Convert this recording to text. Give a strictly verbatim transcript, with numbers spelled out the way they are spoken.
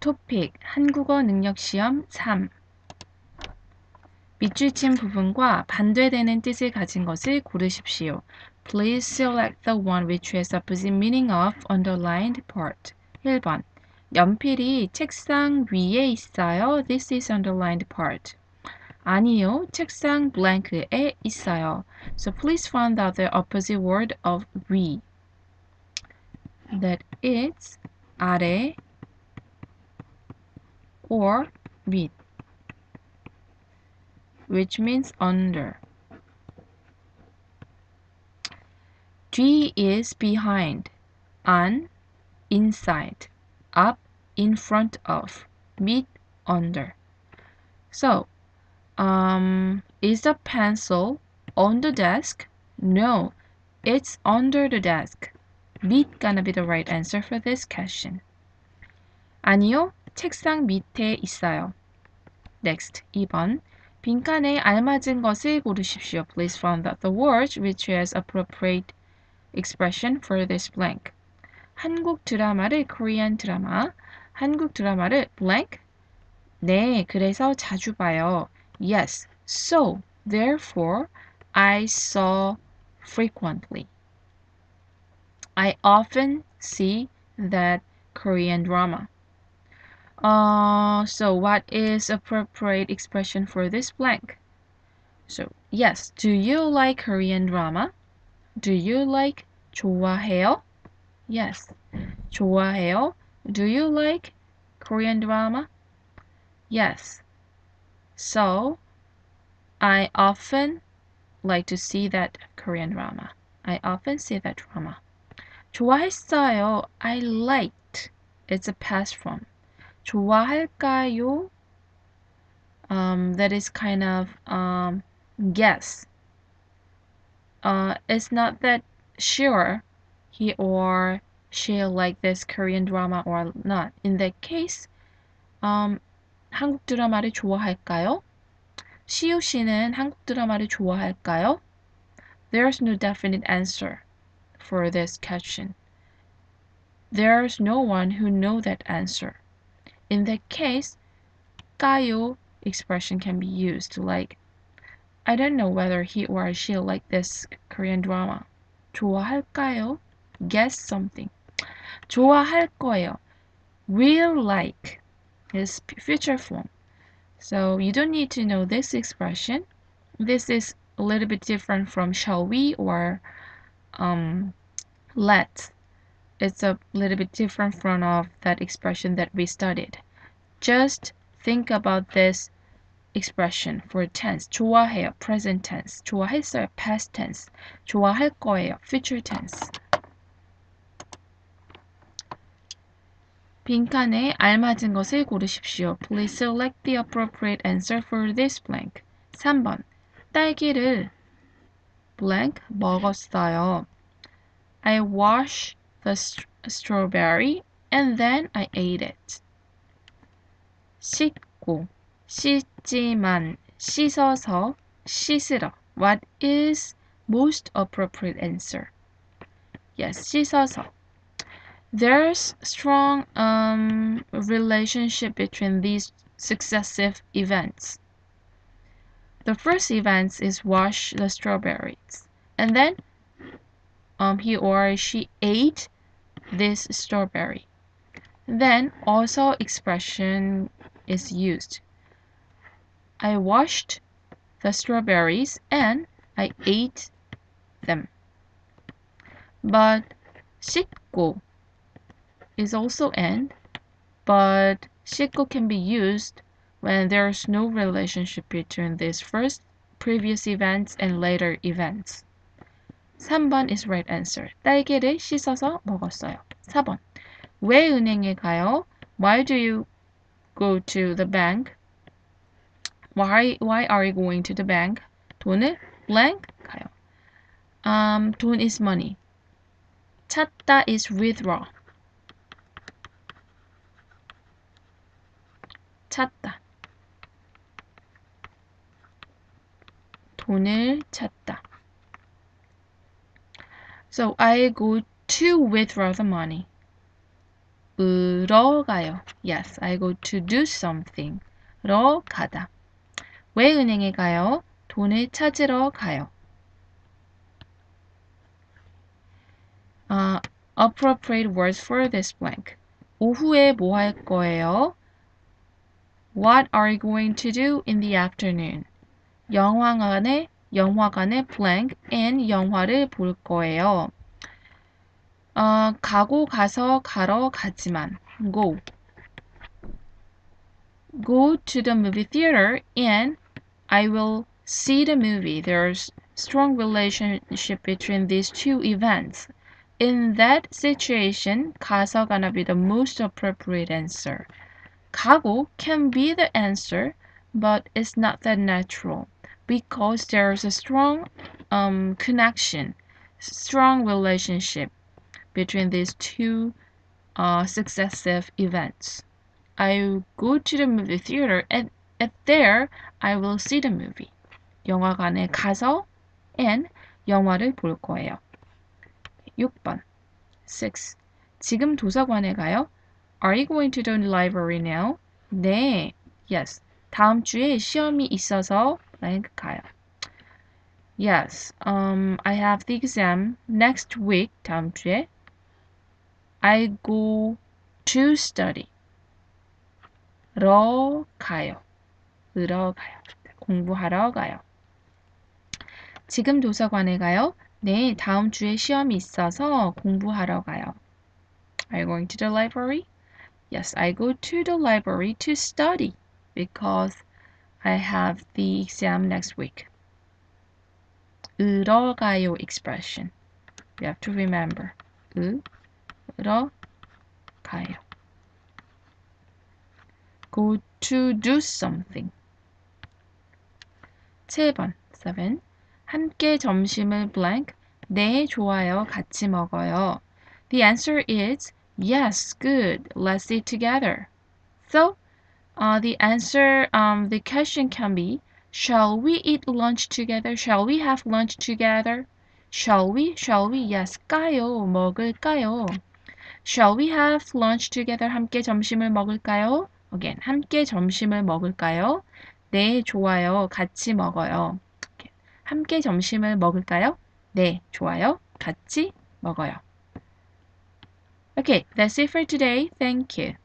토픽 한국어 능력시험 삼. 밑줄 친 부분과 반대되는 뜻을 가진 것을 고르십시오. Please select the one which has opposite meaning of underlined part. 일 번. 연필이 책상 위에 있어요. This is underlined part. 아니요, 책상 blank에 있어요. So please find out the opposite word of 위. That is 아래 or 밑, which means under. 뒤 is behind, an, inside, up, in front of, 밑, under. So, um, is the pencil on the desk? No, it's under the desk. 밑 gonna be the right answer for this question. 아니요, 책상 밑에 있어요. Next, 이 번. 빈칸에 알맞은 것을 고르십시오. Please find out the word which has appropriate expression for this blank. 한국 드라마를 Korean 드라마, 한국 드라마를 blank. 네, 그래서 자주 봐요. Yes, so therefore I saw frequently. I often see that Korean drama. Uh, so what is appropriate expression for this blank? So yes, do you like Korean drama? Do you like 좋아해요? Yes, 좋아해요. Do you like Korean drama? Yes. So I often like to see that Korean drama. I often see that drama. 좋아했어요. I liked. It's a past form. 좋아할까요? Um, that is kind of um, guess. Uh, it's not that sure he or she like this Korean drama or not. In that case, um, 한국 드라마를 좋아할까요? 시우 씨는 한국 드라마를 좋아할까요? There's no definite answer for this question. There's no one who knows that answer. In that case, 까요 expression can be used to like, I don't know whether he or she like this Korean drama. 좋아할까요? Guess something. 좋아할 거예요. Will like is future form. So you don't need to know this expression. This is a little bit different from shall we or um, let's. It's a little bit different from of that expression that we studied. Just think about this expression for tense. 좋아해요, present tense. 좋아했어요, past tense. 좋아할 거예요, future tense. 빈칸에 알맞은 것을 고르십시오. Please select the appropriate answer for this blank. 삼 번. 딸기를 blank 먹었어요. I wash the st- strawberry and then I ate it. 씻고, 씻지만, 씻어서, 씻으러. What is most appropriate answer? Yes, 씻어서. There's strong um, relationship between these successive events. The first event is wash the strawberries, and then Um, he or she ate this strawberry. Then also expression is used. I washed the strawberries and I ate them. But 씻고 is also and, but 씻고 can be used when there's no relationship between these first previous events and later events. 삼 번 is right answer. 딸기를 씻어서 먹었어요. 사 번. 왜 은행에 가요? Why do you go to the bank? Why, why are you going to the bank? 돈을 blank 가요. Um, 돈 is money. 찾다 is withdraw. 찾다. 돈을 찾다. So I go to withdraw the money. 으, 러 가요. Yes, I go to do something. 러 가다. 왜 은행에 가요? 돈을 찾으러 가요. Uh, appropriate words for this blank. 오후에 뭐 할 거예요? What are you going to do in the afternoon? 영화관에, 영화관에 blank and 영화를 볼 거예요. 어, 가고 가서 가러 가지만 go. Go to the movie theater and I will see the movie. There's strong relationship between these two events. In that situation, 가서 gonna be the most appropriate answer. 가고 can be the answer, but it's not that natural because there's a strong um, connection, strong relationship between these two uh, successive events. I go to the movie theater and at there I will see the movie. 영화관에 가서 and 영화를 볼 거예요. 육 번. six. 지금 도서관에 가요? Are you going to the library now? 네. Yes. 다음 주에 시험이 있어서 blank 가요. Yes. Um, I have the exam next week. 다음 주에. I go to study. 러 가요. 으러 가요. 공부하러 가요. 지금 도서관에 가요? 네, 다음 주에 시험이 있어서 공부하러 가요. Are you going to the library? Yes, I go to the library to study because I have the exam next week. 으러 가요 expression. You have to remember. 으러 가요. Go to do something. 칠 번, seven. 함께 점심을 blank. 네, 좋아요. 같이 먹어요. The answer is yes, good. Let's eat together. So, uh, the answer, um, the question can be, shall we eat lunch together? Shall we have lunch together? Shall we? Shall we? Yes, 가요. 먹을까요? Shall we have lunch together? 함께 점심을 먹을까요? Again, 함께 점심을 먹을까요? 네, 좋아요. 같이 먹어요. 함께 점심을 먹을까요? 네, 좋아요. 같이 먹어요. Okay, that's it for today. Thank you.